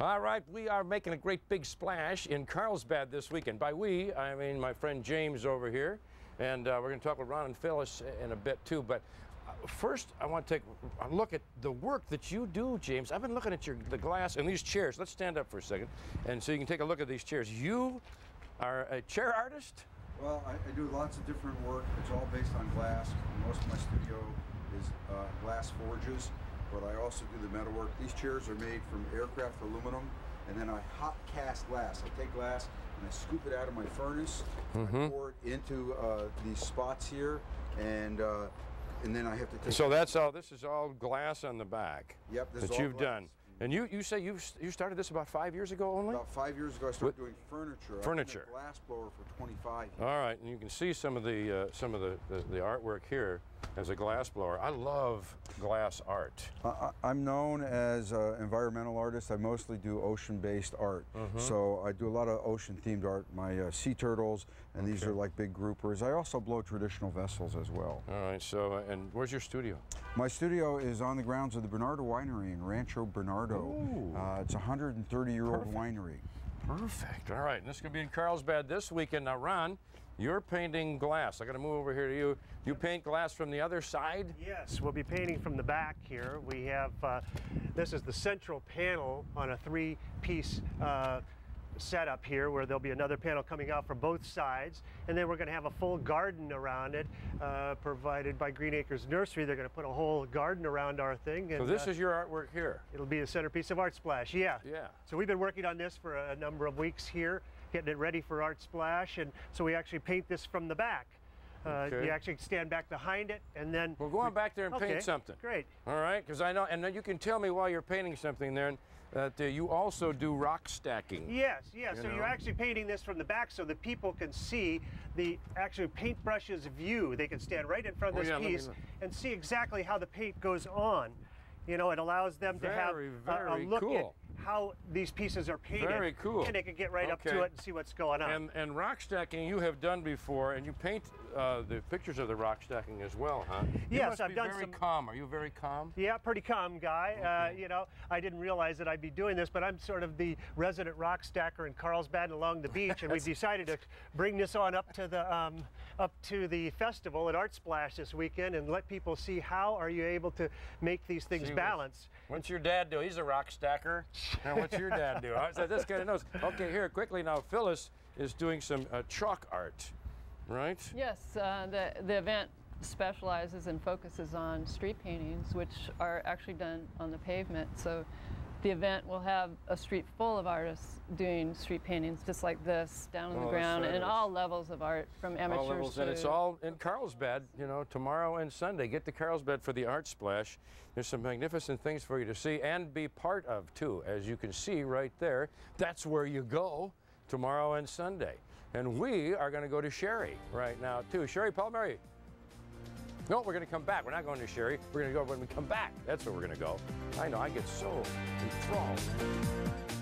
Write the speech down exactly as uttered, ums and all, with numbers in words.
All right, we are making a great big splash in Carlsbad this weekend. By we, I mean my friend James over here, and uh, we're going to talk with Ron and Phyllis in a bit too. But first, I want to take a look at the work that you do, James. I've been looking at your the glass and these chairs. Let's stand up for a second, and so you can take a look at these chairs. You are a chair artist? Well, I, I do lots of different work. It's all based on glass. Most of my studio is uh, glass forges, but I also do the metal work. These chairs are made from aircraft aluminum, and then I hot cast glass. I take glass and I scoop it out of my furnace, mm-hmm. I pour it into uh, these spots here, and uh, and then I have to take. So that's all. This is all glass on the back. Yep, this that is all you've glass. done. And you, you say you you started this about five years ago only? About five years ago, I started With doing furniture. Furniture. I've been a glass blower for twenty-five years. All right, and you can see some of the uh, some of the, the, the artwork here as a glass blower. I love glass art. Uh, I'm known as an environmental artist. I mostly do ocean-based art. Mm-hmm. So I do a lot of ocean-themed art. My uh, sea turtles, and okay. these are like big groupers. I also blow traditional vessels as well. All right, so, uh, and where's your studio? My studio is on the grounds of the Bernardo Winery in Rancho Bernardo. Uh, it's a one hundred thirty year old Perfect. winery. Perfect. All right, and this is going to be in Carlsbad this weekend. Now, Ron, you're painting glass. I got to move over here to you. You paint glass from the other side? Yes, we'll be painting from the back here. We have, uh, this is the central panel on a three-piece uh, setup here, where there'll be another panel coming out from both sides, and then we're going to have a full garden around it, uh, provided by Green Acres Nursery. They're going to put a whole garden around our thing. And, so this uh, is your artwork here. It'll be the centerpiece of Art Splash. Yeah. Yeah. So we've been working on this for a number of weeks here, getting it ready for Art Splash, and so we actually paint this from the back. Uh, okay. You actually stand back behind it, and then we'll go on back there and okay, paint something. Great. All right, because I know, and then you can tell me while you're painting something there. And, that uh, you also do rock stacking. Yes, yes. You so know. you're actually painting this from the back so that people can see the actual paintbrush's view. They can stand right in front of oh, this yeah, piece and see exactly how the paint goes on. You know, it allows them very, to have very a, a look cool. at how these pieces are painted. Very cool. And they can get right okay. up to it and see what's going on. And, and rock stacking you have done before, and you paint uh, the pictures of the rock stacking as well, huh? You yes, must I've be done very some. Very calm. Are you very calm? Yeah, pretty calm guy. Okay. Uh, you know, I didn't realize that I'd be doing this, but I'm sort of the resident rock stacker in Carlsbad along the beach, and we decided to bring this on up to the um, up to the festival at Art Splash this weekend and let people see how are you able to make these things see, balance. What's your dad do? He's a rock stacker. Now, what's your dad do? I said, this guy knows. Okay, here, quickly now, Phyllis is doing some uh, chalk art, right? Yes, uh, the, the event specializes and focuses on street paintings, which are actually done on the pavement. So the event will have a street full of artists doing street paintings, just like this, down on oh, the ground, and all levels of art, from amateurs all levels, to... And it's all in Carlsbad, you know, tomorrow and Sunday. Get to Carlsbad for the Art Splash. There's some magnificent things for you to see and be part of, too. As you can see right there, that's where you go tomorrow and Sunday. And we are going to go to Sherry right now, too. Sherry Palmieri. No, we're going to come back. We're not going to Sherry. We're going to go when we come back. That's where we're going to go. I know, I get so enthralled.